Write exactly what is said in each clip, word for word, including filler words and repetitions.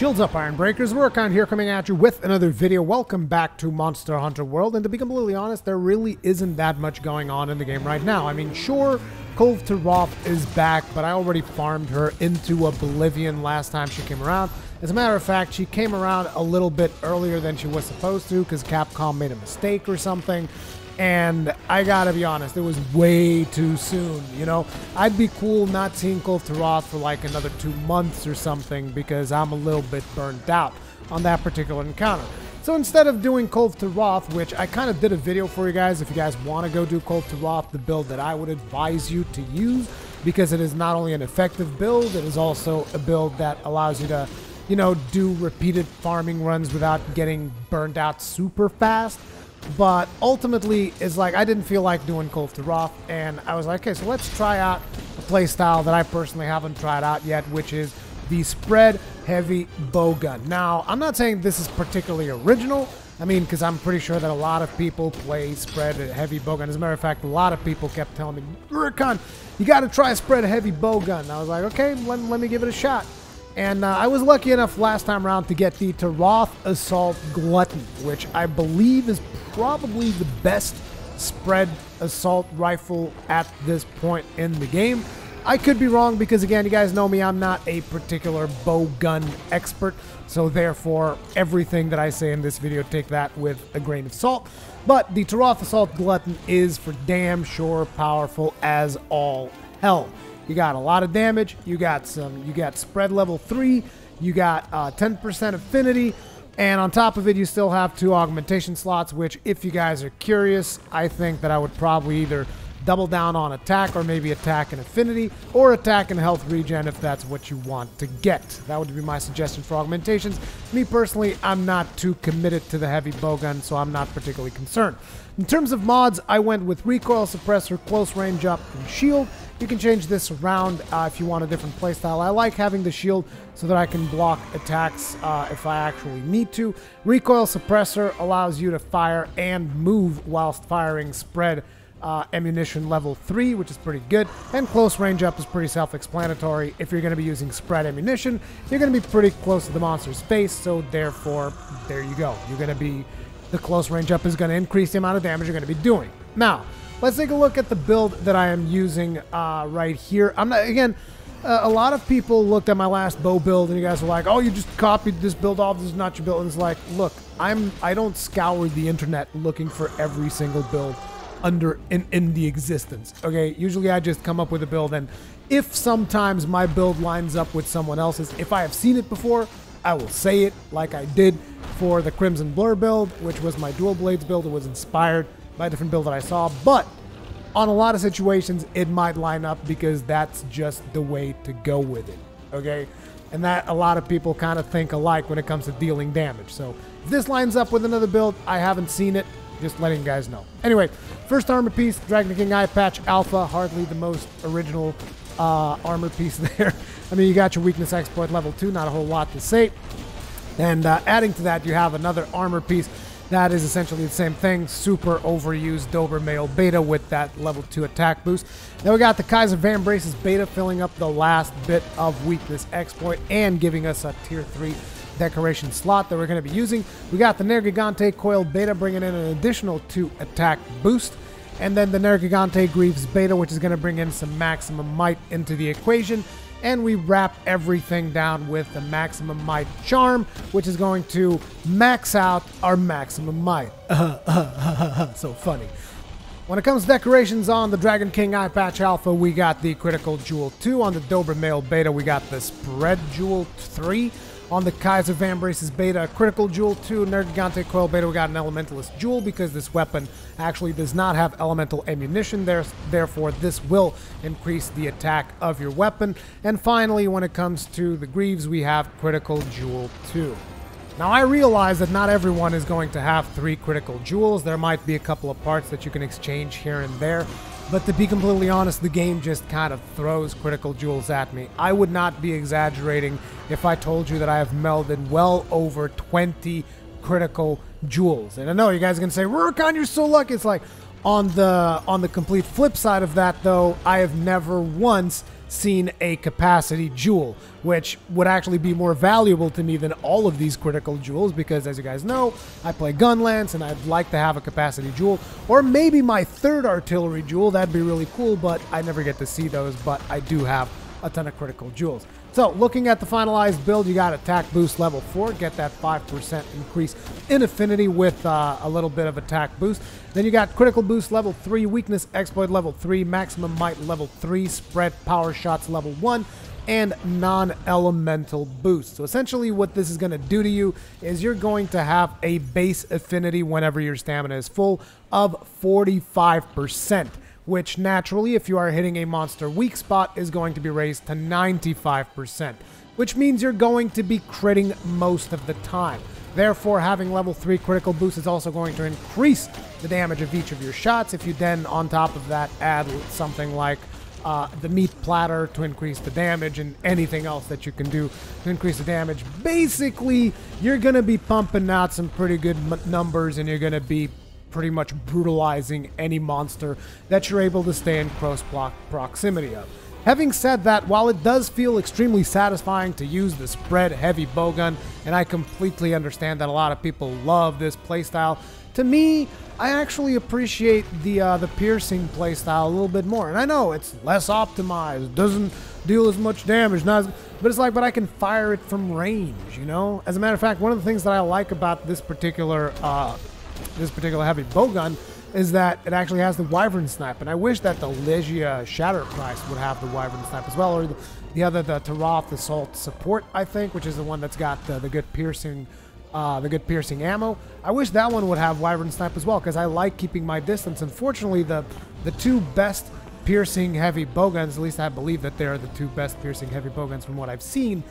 Shields up, Iron Breakers. Rurikhan here coming at you with another video. Welcome back to Monster Hunter World. And to be completely honest, there really isn't that much going on in the game right now. I mean, sure, Kulve Taroth is back, but I already farmed her into Oblivion last time she came around. As a matter of fact, she came around a little bit earlier than she was supposed to because Capcom made a mistake or something. And I gotta be honest, it was way too soon, you know? I'd be cool not seeing Kulve Taroth for like another two months or something because I'm a little bit burnt out on that particular encounter. So instead of doing Kulve Taroth, which I kind of did a video for you guys, if you guys want to go do Kulve Taroth, the build that I would advise you to use, because it is not only an effective build, it is also a build that allows you to, you know, do repeated farming runs without getting burnt out super fast. But ultimately, it's like I didn't feel like doing Kulve Taroth, and I was like, okay, so let's try out a playstyle that I personally haven't tried out yet, which is the Spread Heavy Bowgun. Now, I'm not saying this is particularly original. I mean, because I'm pretty sure that a lot of people play Spread Heavy Bowgun. As a matter of fact, a lot of people kept telling me, Rurikhan, you got to try Spread Heavy Bowgun. And I was like, okay, let, let me give it a shot. And uh, I was lucky enough last time around to get the Taroth Assault Glutton, which I believe is probably the best spread assault rifle at this point in the game. I could be wrong because, again, you guys know me, I'm not a particular bow gun expert, so therefore everything that I say in this video, take that with a grain of salt. But the Taroth Assault Glutton is for damn sure powerful as all hell. You got a lot of damage, you got some, you got spread level three, you got ten percent uh, affinity, and on top of it you still have two augmentation slots, which if you guys are curious, I think that I would probably either double down on attack or maybe attack and affinity, or attack and health regen if that's what you want to get. That would be my suggestion for augmentations. Me personally, I'm not too committed to the heavy bowgun, so I'm not particularly concerned. In terms of mods, I went with recoil suppressor, close range up, and shield. You can change this around uh, if you want a different playstyle. I like having the shield so that I can block attacks uh, if I actually need to. Recoil suppressor allows you to fire and move whilst firing spread Uh, ammunition level three, which is pretty good, and close range up is pretty self-explanatory. If you're going to be using spread ammunition, you're going to be pretty close to the monster's face, so therefore there you go, you're going to be the close range up is going to increase the amount of damage you're going to be doing. Now let's take a look at the build that I am using uh, right here. I'm not again uh, a lot of people looked at my last bow build and you guys were like, oh, you just copied this build off, this is not your build. And it's like, look, I'm I don't scour the internet looking for every single build under in, in the existence, okay? Usually I just come up with a build, and if sometimes my build lines up with someone else's, if I have seen it before, I will say it, like I did for the Crimson Blur build, which was my Dual Blades build. It was inspired by a different build that I saw, but on a lot of situations, it might line up because that's just the way to go with it, okay? And that a lot of people kind of think alike when it comes to dealing damage. So if this lines up with another build, I haven't seen it, just letting you guys know. Anyway, first armor piece, Dragon King Eye Patch Alpha, hardly the most original uh, armor piece there. I mean, you got your weakness exploit level two, not a whole lot to say. And uh, adding to that, you have another armor piece that is essentially the same thing, super overused Dobermail beta with that level two attack boost. Now we got the Kaiser Vambraces beta filling up the last bit of weakness exploit and giving us a tier three decoration slot that we're going to be using. We got the Nergigante Coiled beta bringing in an additional two attack boost, and then the Nergigante Greaves beta, which is going to bring in some maximum might into the equation. And we wrap everything down with the maximum might charm, which is going to max out our maximum might. So funny. When it comes to decorations on the Dragon King Eye Patch Alpha, we got the Critical Jewel two. On the Dobermail beta, we got the Spread Jewel three. On the Kaiser Vambraces beta, Critical Jewel two, Nergigante Coil beta, we got an Elementalist Jewel because this weapon actually does not have elemental ammunition there, therefore this will increase the attack of your weapon. And finally, when it comes to the Greaves, we have Critical Jewel two. Now I realize that not everyone is going to have three Critical Jewels. There might be a couple of parts that you can exchange here and there. But to be completely honest, the game just kind of throws Critical Jewels at me. I would not be exaggerating if I told you that I have melded well over twenty Critical Jewels. And I know you guys are going to say, Rurikhan, you're so lucky. It's like, On the on the complete flip side of that, though, I have never once seen a Capacity Jewel, which would actually be more valuable to me than all of these Critical Jewels, because as you guys know, I play Gunlance, and I'd like to have a Capacity Jewel, or maybe my third Artillery Jewel. That'd be really cool, but I never get to see those, but I do have a ton of Critical Jewels. So, looking at the finalized build, you got Attack Boost level four, get that five percent increase in affinity with uh, a little bit of Attack Boost. Then you got Critical Boost level three, Weakness Exploit level three, Maximum Might level three, Spread Power Shots level one, and Non-Elemental Boost. So essentially what this is going to do to you is you're going to have a base affinity whenever your stamina is full of forty-five percent. Which naturally, if you are hitting a monster weak spot, is going to be raised to ninety-five percent, which means you're going to be critting most of the time. Therefore, having level three critical boost is also going to increase the damage of each of your shots. If you then, on top of that, add something like uh, the meat platter to increase the damage and anything else that you can do to increase the damage, basically, you're going to be pumping out some pretty good m numbers, and you're going to be pretty much brutalizing any monster that you're able to stay in close proximity of. Having said that, while it does feel extremely satisfying to use the spread heavy bowgun, and I completely understand that a lot of people love this playstyle, to me, I actually appreciate the uh, the piercing playstyle a little bit more. And I know it's less optimized, doesn't deal as much damage, not as, but it's like, but I can fire it from range, you know? As a matter of fact, one of the things that I like about this particular uh, this particular heavy bowgun is that it actually has the wyvern snipe, and I wish that the Legia Shatter Price would have the wyvern snipe as well, or the, the other, the Taroth Assault Support, I think, which is the one that's got the, the good piercing, uh, the good piercing ammo. I wish that one would have wyvern snipe as well, because I like keeping my distance. Unfortunately, the the two best piercing heavy bowguns, at least I believe that they are the two best piercing heavy bowguns from what I've seen,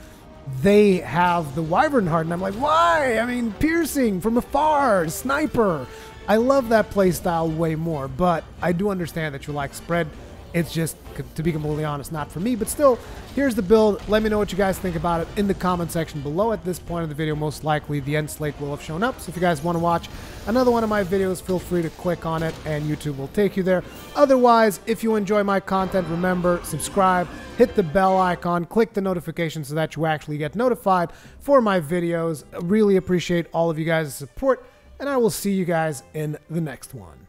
they have the wyvern heart, and I'm like, why? I mean, piercing from afar, sniper. I love that playstyle way more, but I do understand that you like spread. It's just, to be completely honest, not for me. But still, here's the build. Let me know what you guys think about it in the comment section below. At this point in the video, most likely the end slate will have shown up. So if you guys want to watch another one of my videos, feel free to click on it and YouTube will take you there. Otherwise, if you enjoy my content, remember, subscribe, hit the bell icon, click the notification so that you actually get notified for my videos. I really appreciate all of you guys' support, and I will see you guys in the next one.